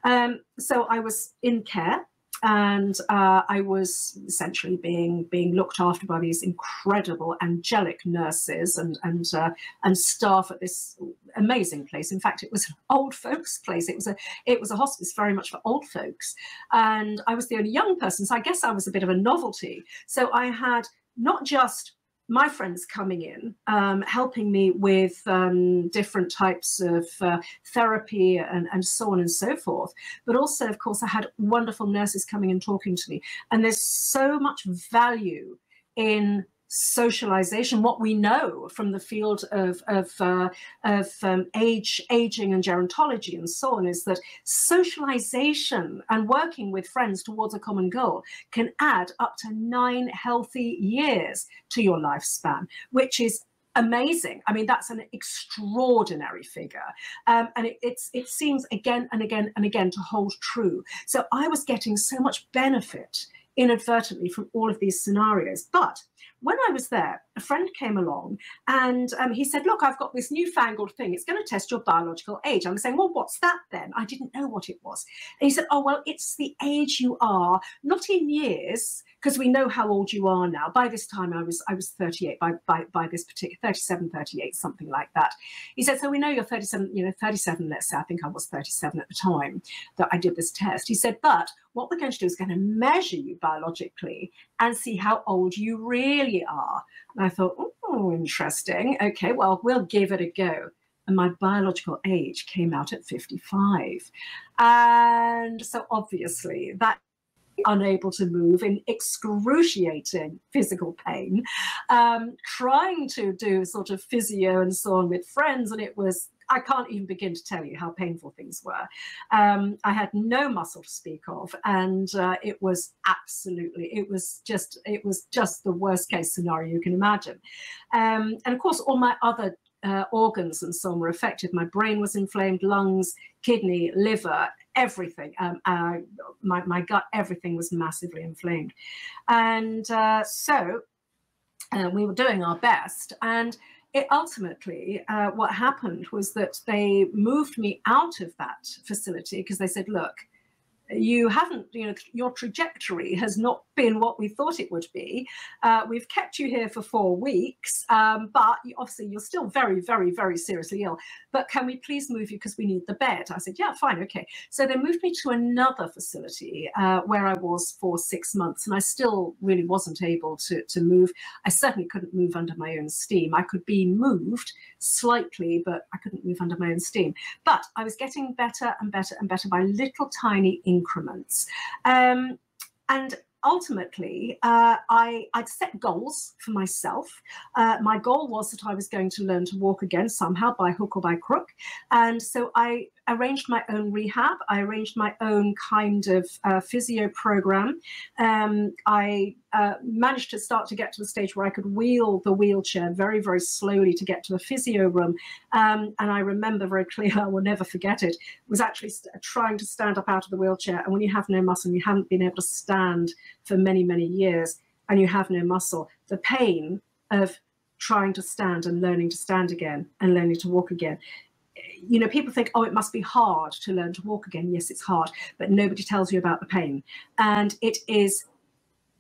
Um, so I was in care and uh, I was essentially being being looked after by these incredible angelic nurses and, and, uh, and staff at this amazing place. In fact, it was an old folks place. It was a it was a hospice very much for old folks. And I was the only young person. So I guess I was a bit of a novelty. So I had not just my friends coming in, um, helping me with um, different types of uh, therapy and, and so on and so forth. But also, of course, I had wonderful nurses coming and talking to me. And there's so much value in socialization, what we know from the field of of, uh, of um, age, aging and gerontology and so on, is that socialization and working with friends towards a common goal can add up to nine healthy years to your lifespan, which is amazing. I mean, that's an extraordinary figure. Um, and it, it's, it seems again and again and again to hold true. So I was getting so much benefit inadvertently from all of these scenarios. But when I was there, a friend came along and um, he said, look, I've got this newfangled thing. It's going to test your biological age. I'm saying, well, what's that then? I didn't know what it was. And he said, oh, well, it's the age you are, not in years, because we know how old you are now. By this time, I was I was thirty-eight, by, by, by this particular, thirty-seven, thirty-eight, something like that. He said, so we know you're thirty-seven, you know, thirty-seven, let's say. I think I was thirty-seven at the time that I did this test. He said, but what we're going to do is going to measure you biologically and see how old you really are. And I thought, oh, interesting. Okay, well, we'll give it a go. And my biological age came out at fifty-five. And so obviously that unable to move in excruciating physical pain, um, trying to do sort of physio and so on with friends. And it was, I can't even begin to tell you how painful things were. Um, I had no muscle to speak of, and uh, it was absolutely, it was just, it was just the worst case scenario you can imagine. Um, and of course, all my other uh, organs and so on were affected. My brain was inflamed, lungs, kidney, liver, everything. Um, uh, my, my gut, everything was massively inflamed. And uh, so uh, we were doing our best, and it ultimately, uh, what happened was that they moved me out of that facility because they said, look, you haven't, you know, your trajectory has not been what we thought it would be. Uh, we've kept you here for four weeks, um, but you, obviously you're still very, very, very seriously ill. But can we please move you because we need the bed? I said, yeah, fine, okay. So they moved me to another facility uh, where I was for six months, and I still really wasn't able to, to move. I certainly couldn't move under my own steam. I could be moved slightly, but I couldn't move under my own steam. But I was getting better and better and better by little tiny increments. Um, and ultimately, uh, I, I'd set goals for myself. Uh, my goal was that I was going to learn to walk again somehow by hook or by crook. And so I arranged my own rehab. I arranged my own kind of uh, physio program. Um, I uh, managed to start to get to the stage where I could wheel the wheelchair very, very slowly to get to the physio room. Um, and I remember very clearly, I will never forget it, was actually st- trying to stand up out of the wheelchair. And when you have no muscle, and you haven't been able to stand for many, many years, and you have no muscle, the pain of trying to stand and learning to stand again and learning to walk again. You know, people think, oh, it must be hard to learn to walk again. Yes, it's hard, but nobody tells you about the pain. And it is,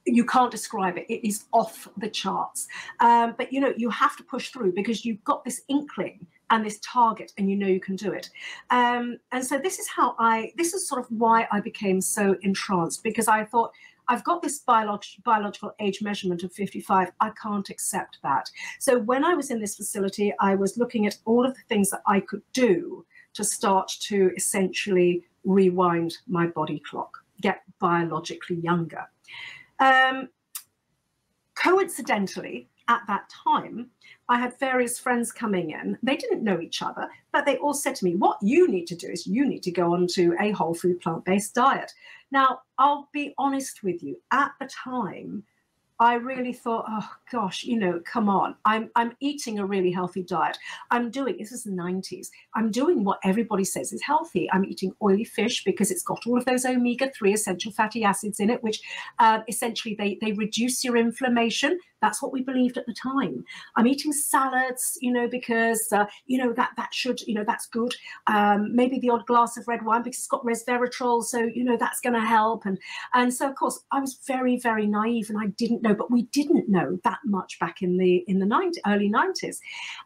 you can't describe it. It is off the charts. Um, but, you know, you have to push through because you've got this inkling and this target and you know you can do it. Um, and so this is how I, this is sort of why I became so entranced, because I thought, I've got this biolog biological age measurement of fifty-five. I can't accept that. So when I was in this facility, I was looking at all of the things that I could do to start to essentially rewind my body clock, get biologically younger. Um, coincidentally, at that time, I had various friends coming in. They didn't know each other, but they all said to me, what you need to do is you need to go onto a whole food plant-based diet. Now, I'll be honest with you, at the time, I really thought, oh gosh, you know, come on, I'm I'm eating a really healthy diet. I'm doing, this is the nineties, I'm doing what everybody says is healthy. I'm eating oily fish because it's got all of those omega three essential fatty acids in it, which uh, essentially they, they reduce your inflammation. That's what we believed at the time. I'm eating salads, you know, because, uh, you know, that that should, you know, that's good. Um, maybe the odd glass of red wine because it's got resveratrol, so, you know, that's going to help. And, and so, of course, I was very, very naive and I didn't know. No, but we didn't know that much back in the in the nineties, early nineties.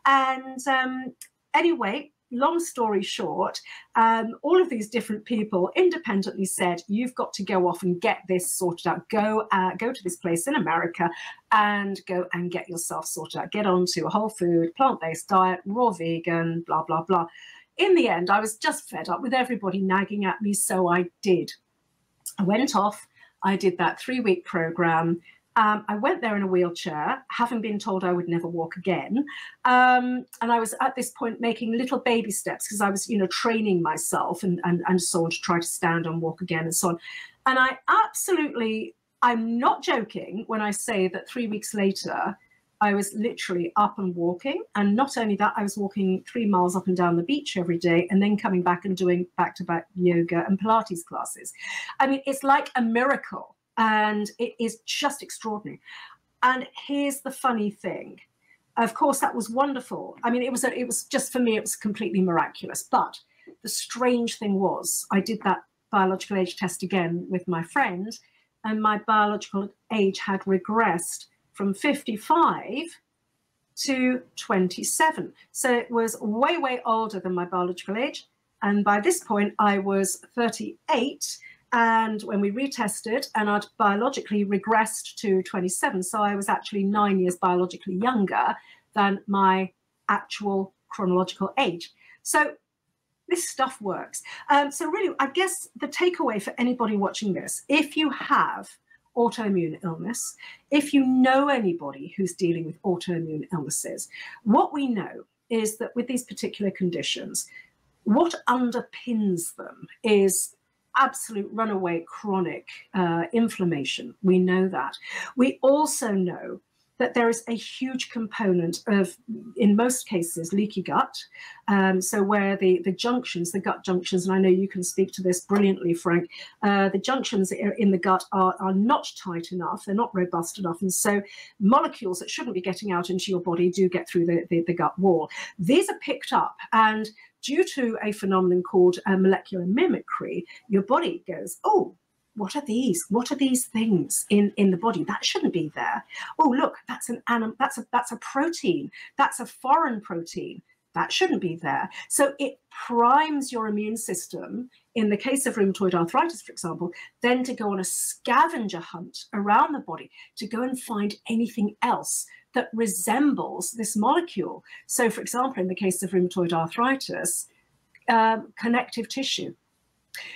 And um, anyway, long story short, um, all of these different people independently said, you've got to go off and get this sorted out. Go uh, go to this place in America and go and get yourself sorted out. Get onto a whole food, plant-based diet, raw vegan, blah, blah, blah. In the end, I was just fed up with everybody nagging at me, so I did. I went off. I did that three-week program. Um, I went there in a wheelchair, having been told I would never walk again. Um, and I was at this point making little baby steps because I was, you know, training myself and, and, and so on to try to stand and walk again and so on. And I absolutely, I'm not joking when I say that three weeks later, I was literally up and walking. And not only that, I was walking three miles up and down the beach every day and then coming back and doing back-to-back yoga and Pilates classes. I mean, it's like a miracle. And it is just extraordinary. And here's the funny thing. Of course, that was wonderful. I mean, it was, a, it was just for me, it was completely miraculous. But the strange thing was, I did that biological age test again with my friend, and my biological age had regressed from fifty-five to twenty-seven. So it was way, way older than my biological age. And by this point, I was thirty-eight. And when we retested, and I'd biologically regressed to twenty-seven, so I was actually nine years biologically younger than my actual chronological age. So this stuff works. Um, so really, I guess the takeaway for anybody watching this, if you have autoimmune illness, if you know anybody who's dealing with autoimmune illnesses, what we know is that with these particular conditions, what underpins them is absolute runaway chronic uh, inflammation. We know that. We also know that there is a huge component of, in most cases, leaky gut. Um, so where the, the junctions, the gut junctions, and I know you can speak to this brilliantly, Frank, uh, the junctions in the gut are, are not tight enough, they're not robust enough. And so molecules that shouldn't be getting out into your body do get through the, the, the gut wall. These are picked up, and due to a phenomenon called uh, molecular mimicry, your body goes, oh, what are these? What are these things in, in the body? That shouldn't be there. Oh, look, that's an anim- that's a that's a protein. That's a foreign protein. That shouldn't be there. So it primes your immune system, in the case of rheumatoid arthritis, for example, then to go on a scavenger hunt around the body to go and find anything else that resembles this molecule. So, for example, in the case of rheumatoid arthritis, um, connective tissue.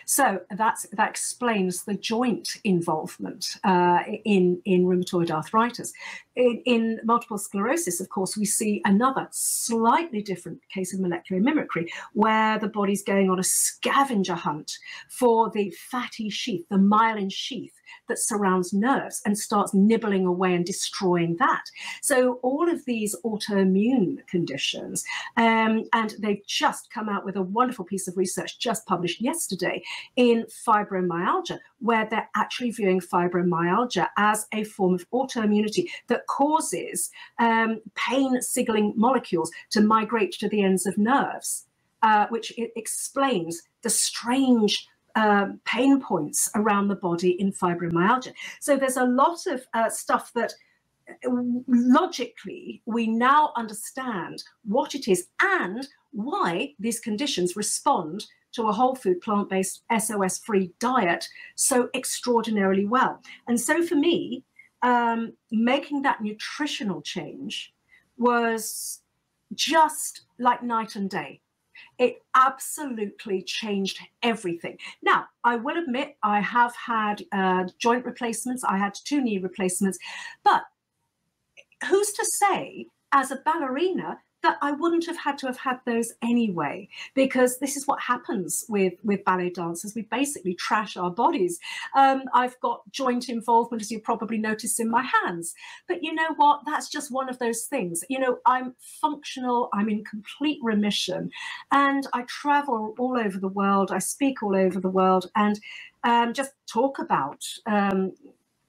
So that's, that explains the joint involvement uh, in, in rheumatoid arthritis. In, in multiple sclerosis, of course, we see another slightly different case of molecular mimicry where the body's going on a scavenger hunt for the fatty sheath, the myelin sheath that surrounds nerves, and starts nibbling away and destroying that. So all of these autoimmune conditions, um, and they've just come out with a wonderful piece of research just published yesterday in fibromyalgia, where they're actually viewing fibromyalgia as a form of autoimmunity that causes um, pain signaling molecules to migrate to the ends of nerves, uh, which it explains the strange Um, pain points around the body in fibromyalgia. So there's a lot of uh, stuff that logically we now understand what it is and why these conditions respond to a whole food, plant-based, S O S-free diet so extraordinarily well. And so for me, um, making that nutritional change was just like night and day. It absolutely changed everything. Now, I will admit I have had uh, joint replacements. I had two knee replacements. But who's to say as a ballerina that I wouldn't have had to have had those anyway, because this is what happens with, with ballet dancers. We basically trash our bodies. Um, I've got joint involvement, as you probably noticed, in my hands. But you know what? That's just one of those things. You know, I'm functional. I'm in complete remission. And I travel all over the world. I speak all over the world and um, just talk about um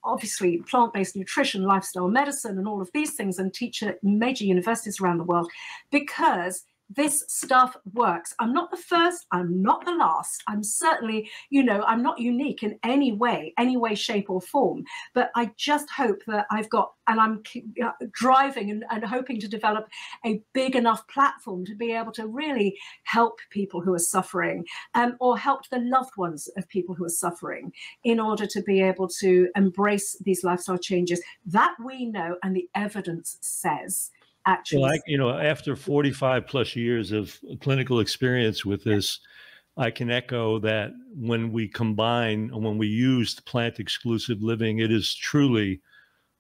obviously plant-based nutrition, lifestyle medicine, and all of these things, and teach at major universities around the world, because this stuff works. I'm not the first, I'm not the last. I'm certainly, you know, I'm not unique in any way, any way, shape or form, but I just hope that I've got, and I'm driving and, and hoping to develop a big enough platform to be able to really help people who are suffering, um, or help the loved ones of people who are suffering, in order to be able to embrace these lifestyle changes that we know and the evidence says. Actually, well, I, you know, after forty-five plus years of clinical experience with this, I can echo that when we combine and when we use plant exclusive living, it is truly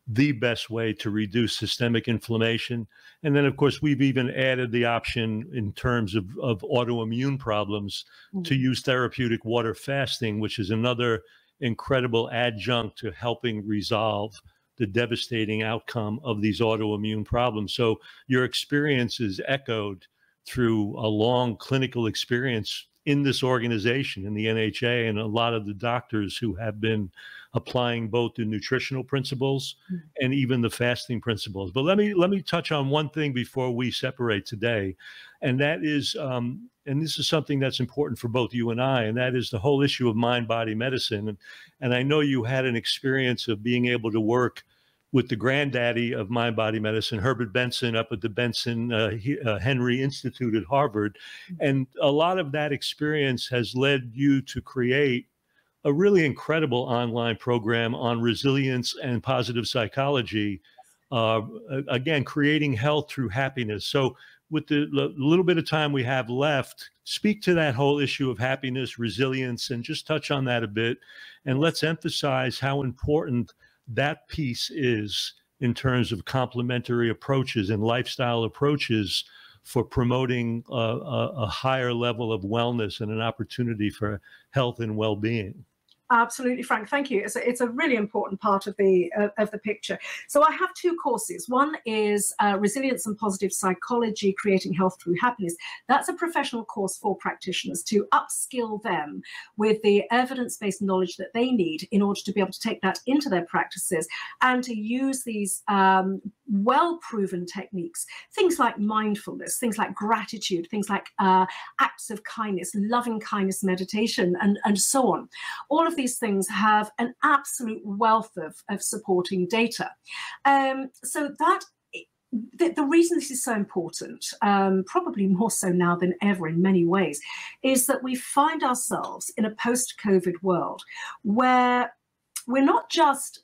the best way to reduce systemic inflammation. And then, of course, we've even added the option in terms of, of autoimmune problems mm-hmm. to use therapeutic water fasting, which is another incredible adjunct to helping resolve the devastating outcome of these autoimmune problems. So your experience is echoed through a long clinical experience in this organization, in the N H A, and a lot of the doctors who have been applying both the nutritional principles and even the fasting principles. But let me let me touch on one thing before we separate today, and that is, um, and this is something that's important for both you and I, and that is the whole issue of mind-body medicine. And, and I know you had an experience of being able to work with the granddaddy of mind-body medicine, Herbert Benson, up at the Benson uh, he, uh, Henry Institute at Harvard. And a lot of that experience has led you to create a really incredible online program on resilience and positive psychology, uh, again, creating health through happiness. So with the little bit of time we have left, speak to that whole issue of happiness, resilience, and just touch on that a bit. And let's emphasize how important that piece is in terms of complementary approaches and lifestyle approaches for promoting a, a, a higher level of wellness and an opportunity for health and well-being. Absolutely, Frank. Thank you. It's a, it's a really important part of the uh, of the picture. So I have two courses. One is uh, Resilience and Positive Psychology, Creating Health Through Happiness. That's a professional course for practitioners to upskill them with the evidence-based knowledge that they need in order to be able to take that into their practices and to use these um, well-proven techniques, things like mindfulness, things like gratitude, things like uh, acts of kindness, loving kindness meditation, and, and so on. All of these things have an absolute wealth of, of supporting data. Um, so that the, the reason this is so important, um, probably more so now than ever in many ways, is that we find ourselves in a post-COVID world where we're not just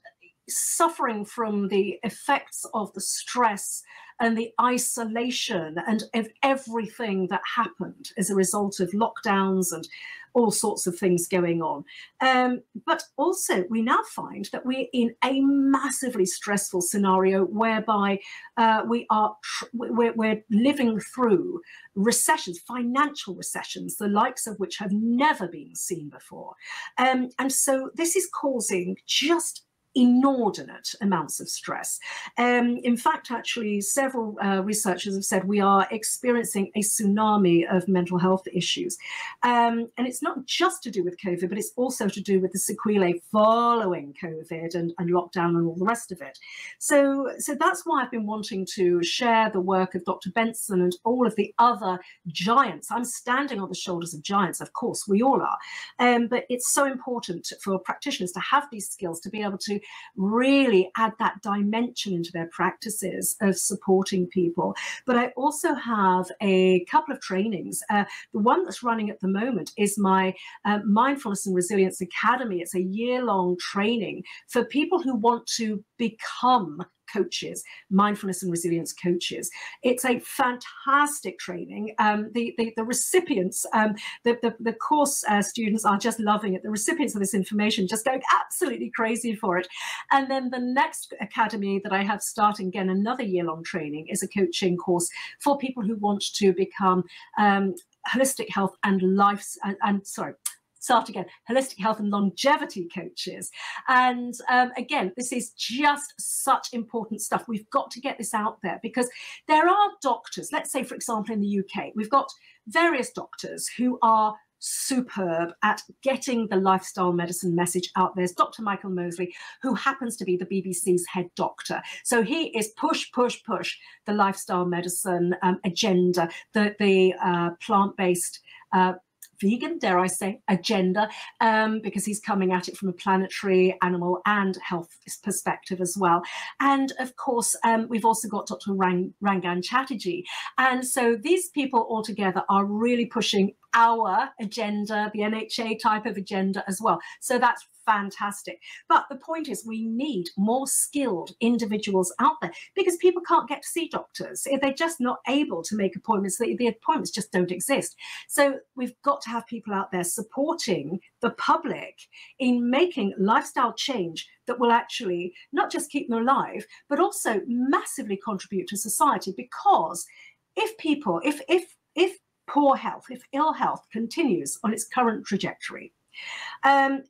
suffering from the effects of the stress and the isolation and of everything that happened as a result of lockdowns and all sorts of things going on. Um, but also we now find that we're in a massively stressful scenario whereby uh, we are tr we're, we're living through recessions, financial recessions, the likes of which have never been seen before. Um, and so this is causing just inordinate amounts of stress. Um, in fact, actually, several uh, researchers have said we are experiencing a tsunami of mental health issues. Um, and it's not just to do with COVID, but it's also to do with the sequelae following COVID and, and lockdown and all the rest of it. So, so that's why I've been wanting to share the work of Doctor Benson and all of the other giants. I'm standing on the shoulders of giants, of course, we all are. Um, but it's so important for practitioners to have these skills, to be able to really add that dimension into their practices of supporting people. But I also have a couple of trainings. Uh, the one that's running at the moment is my uh, Mindfulness and Resilience Academy. It's a year-long training for people who want to become coaches, mindfulness and resilience coaches. It's a fantastic training. Um, the, the, the recipients, um, the, the, the course uh, students are just loving it. The recipients of this information just going absolutely crazy for it. And then the next academy that I have starting, again, another year-long training, is a coaching course for people who want to become um, holistic health and life, and, and sorry, start again, holistic health and longevity coaches. And um, again, this is just such important stuff. We've got to get this out there, because there are doctors, let's say, for example, in the U K, we've got various doctors who are superb at getting the lifestyle medicine message out there. There's Doctor Michael Mosley, who happens to be the B B C's head doctor. So he is push, push, push the lifestyle medicine um, agenda, the, the uh, plant-based uh, vegan, dare I say, agenda, um, because he's coming at it from a planetary, animal and health perspective as well. And of course, um, we've also got Doctor Rang Rangan Chatterjee. And so these people all together are really pushing our agenda, the N H S type of agenda as well. So that's fantastic. But the point is, we need more skilled individuals out there, because people can't get to see doctors. They're just not able to make appointments. The, the appointments just don't exist. So we've got to have people out there supporting the public in making lifestyle change that will actually not just keep them alive, but also massively contribute to society. Because if people, if, if, if poor health, if ill health continues on its current trajectory, um,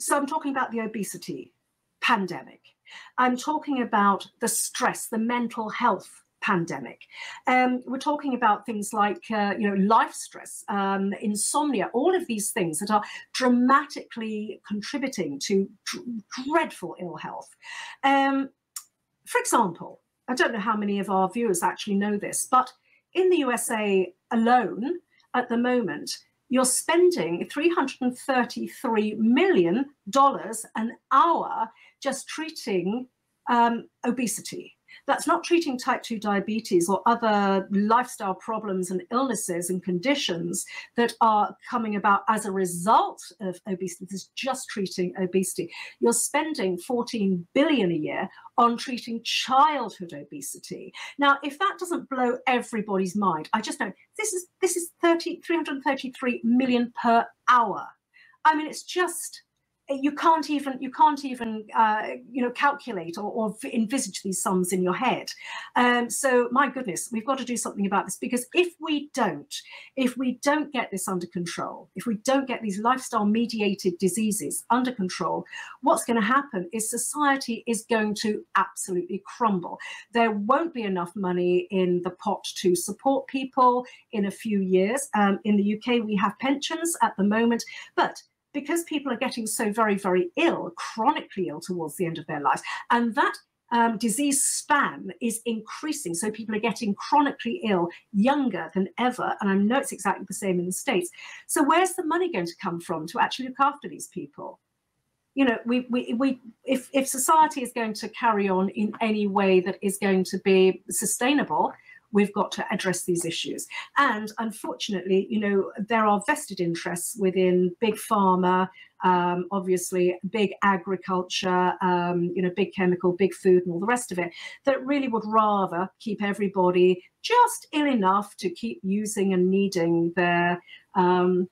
so I'm talking about the obesity pandemic. I'm talking about the stress, the mental health pandemic. Um, we're talking about things like uh, you know, life stress, um, insomnia, all of these things that are dramatically contributing to dreadful ill health. Um, for example, I don't know how many of our viewers actually know this, but in the U S A alone at the moment, you're spending three hundred thirty-three million dollars an hour just treating um, obesity. That's not treating type two diabetes or other lifestyle problems and illnesses and conditions that are coming about as a result of obesity. This is just treating obesity. You're spending fourteen billion dollars a year on treating childhood obesity. Now, if that doesn't blow everybody's mind, I just know this is this is three hundred thirty-three million dollars per hour. I mean, it's just, you can't even you can't even uh, you know, calculate or, or envisage these sums in your head. Um, so my goodness, we've got to do something about this, because if we don't, if we don't get this under control, if we don't get these lifestyle mediated diseases under control, what's going to happen is society is going to absolutely crumble. There won't be enough money in the pot to support people in a few years. Um, in the U K, we have pensions at the moment, but because people are getting so very, very ill, chronically ill towards the end of their lives. And that um, disease span is increasing. So people are getting chronically ill younger than ever. And I know it's exactly the same in the States. So where's the money going to come from to actually look after these people? You know, we, we, we, if, if society is going to carry on in any way that is going to be sustainable, we've got to address these issues. And unfortunately, you know, there are vested interests within big pharma, um, obviously big agriculture, um, you know, big chemical, big food and all the rest of it, that really would rather keep everybody just ill enough to keep using and needing their um,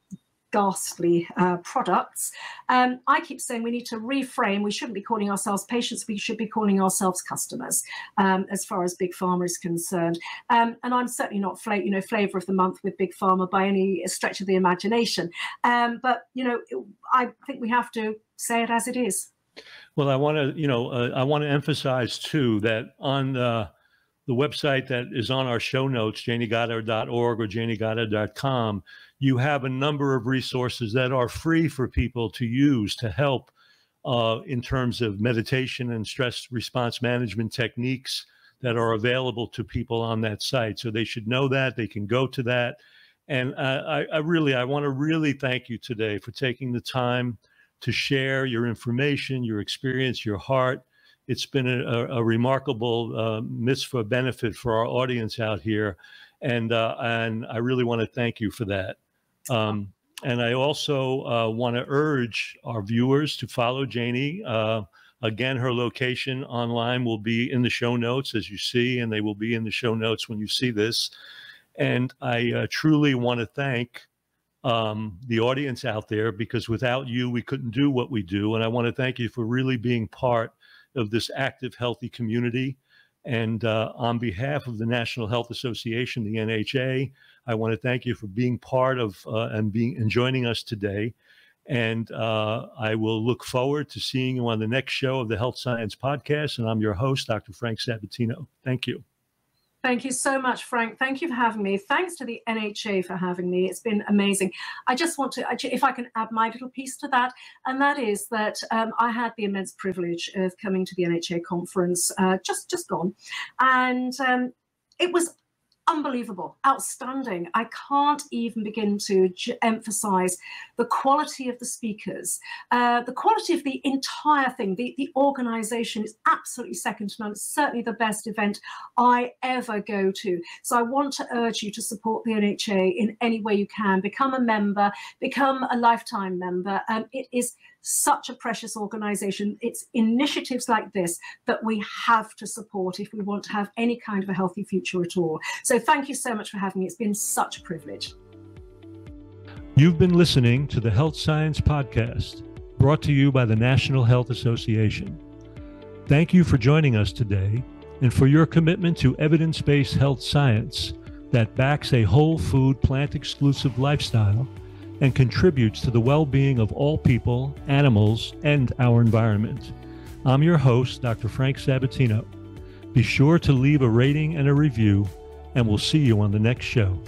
ghastly uh, products. Um, I keep saying we need to reframe. We shouldn't be calling ourselves patients. We should be calling ourselves customers, um, as far as big pharma is concerned. Um, and I'm certainly not fla you know, flavour of the month with big pharma by any stretch of the imagination. Um, but you know, I think we have to say it as it is. Well, I want to, you know, uh, I want to emphasize too that on uh, the website that is on our show notes, jayney goddard dot org or jayney goddard dot com. You have a number of resources that are free for people to use to help uh, in terms of meditation and stress response management techniques that are available to people on that site. So they should know that, they can go to that. And I, I really, I want to really thank you today for taking the time to share your information, your experience, your heart. It's been a, a remarkable uh, mitzvah benefit for our audience out here. And, uh, and I really want to thank you for that. Um, and I also uh, want to urge our viewers to follow Jayney uh, Again, her location online will be in the show notes, as you see, and they will be in the show notes when you see this. And I uh, truly want to thank um, the audience out there, because without you, we couldn't do what we do. And I want to thank you for really being part of this active, healthy community. And uh, on behalf of the National Health Association, the N H A, I want to thank you for being part of uh, and being and joining us today. And uh, I will look forward to seeing you on the next show of the Health Science Podcast. And I'm your host, Doctor Frank Sabatino. Thank you. Thank you so much, Frank. Thank you for having me. Thanks to the N H A for having me. It's been amazing. I just want to, if I can add my little piece to that, and that is that um, I had the immense privilege of coming to the N H A conference uh, just, just gone. And um, it was unbelievable, outstanding. I can't even begin to j- emphasize the quality of the speakers, uh, the quality of the entire thing. The, the organization is absolutely second to none. It's certainly the best event I ever go to. So I want to urge you to support the N H A in any way you can. Become a member, become a lifetime member. Um, it is such a precious organization. It's initiatives like this that we have to support if we want to have any kind of a healthy future at all. So thank you so much for having me. It's been such a privilege. You've been listening to the Health Science Podcast, brought to you by the National Health Association. Thank you for joining us today and for your commitment to evidence-based health science that backs a whole food, plant-exclusive lifestyle and contributes to the well-being of all people, animals, and our environment. I'm your host, Doctor Frank Sabatino. Be sure to leave a rating and a review, and we'll see you on the next show.